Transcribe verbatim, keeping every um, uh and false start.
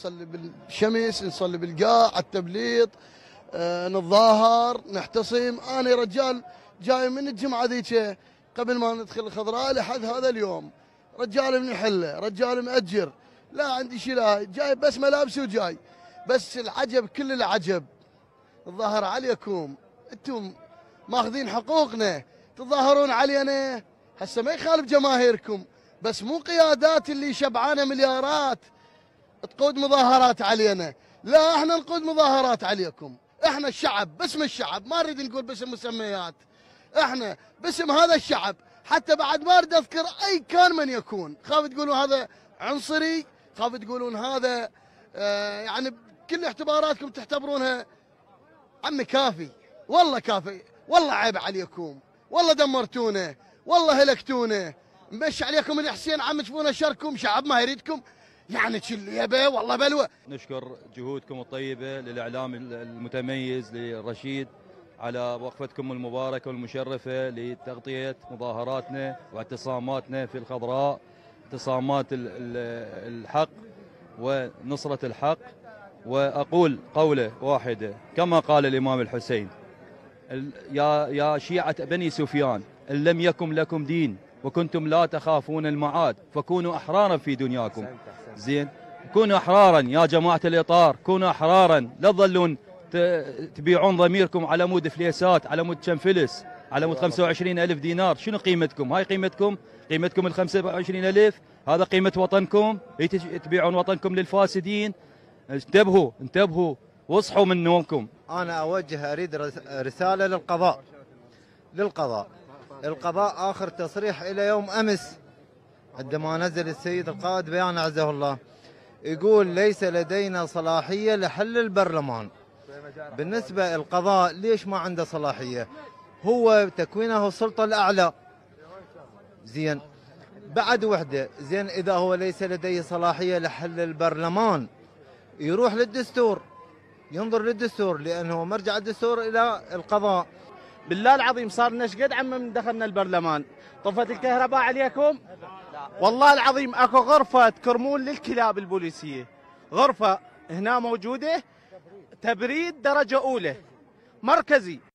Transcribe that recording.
نصلي بالشمس، نصلي بالقاع، على التبليط، آه نتظاهر، نحتصم. انا رجال جاي من الجمعه ذيك قبل ما ندخل الخضراء لحد هذا اليوم، رجال من حله، رجال مأجر، لا عندي شيء، لا جاي بس ملابسي وجاي. بس العجب كل العجب الظاهر عليكم، انتم ماخذين حقوقنا تظاهرون علينا. هسه ما يخالف جماهيركم، بس مو قيادات اللي شبعانه مليارات تقود مظاهرات علينا، لا احنا نقود مظاهرات عليكم، احنا الشعب باسم الشعب، ما نريد نقول باسم مسميات، احنا باسم هذا الشعب. حتى بعد ما اريد اذكر اي كان من يكون، خاف تقولون هذا عنصري، خاف تقولون هذا آه يعني كل اعتباراتكم تعتبرونها. عمي كافي والله، كافي والله، عيب عليكم والله، دمرتونا والله، هلكتونا، مش عليكم الحسين عم تشوفونه شركم، شعب ما يريدكم يعني تشليبه والله بلوى. نشكر جهودكم الطيبه للاعلام المتميز للرشيد على وقفتكم المباركه والمشرفه لتغطيه مظاهراتنا واعتصاماتنا في الخضراء، اعتصامات الحق ونصره الحق. واقول قوله واحده كما قال الامام الحسين: يا يا شيعه بني سفيان، ان لم يكن لكم دين وكنتم لا تخافون المعاد فكونوا احرارا في دنياكم. زين، كونوا احرارا يا جماعه الاطار، كونوا احرارا، لا تظلون تبيعون ضميركم على مود فليسات، على مود كم فلس، على مود خمسة وعشرين ألف دينار. شنو قيمتكم؟ هاي قيمتكم، قيمتكم ال خمسة وعشرين ألف، هذا قيمه وطنكم؟ تبيعون وطنكم للفاسدين. انتبهوا انتبهوا واصحوا من نومكم. انا اوجه اريد رساله للقضاء، للقضاء القضاء اخر تصريح الى يوم امس عندما نزل السيد القائد بيان عزه الله، يقول ليس لدينا صلاحيه لحل البرلمان. بالنسبه للقضاء ليش ما عنده صلاحيه؟ هو تكوينه السلطه الاعلى. زين، بعد وحده، زين اذا هو ليس لديه صلاحيه لحل البرلمان يروح للدستور، ينظر للدستور، لانه مرجع الدستور الى القضاء. بالله العظيم صار لنا شقد عم من دخلنا البرلمان، طفت الكهرباء عليكم؟ والله العظيم اكو غرفة كرمول للكلاب البوليسية، غرفة هنا موجودة تبريد درجة أولى مركزي.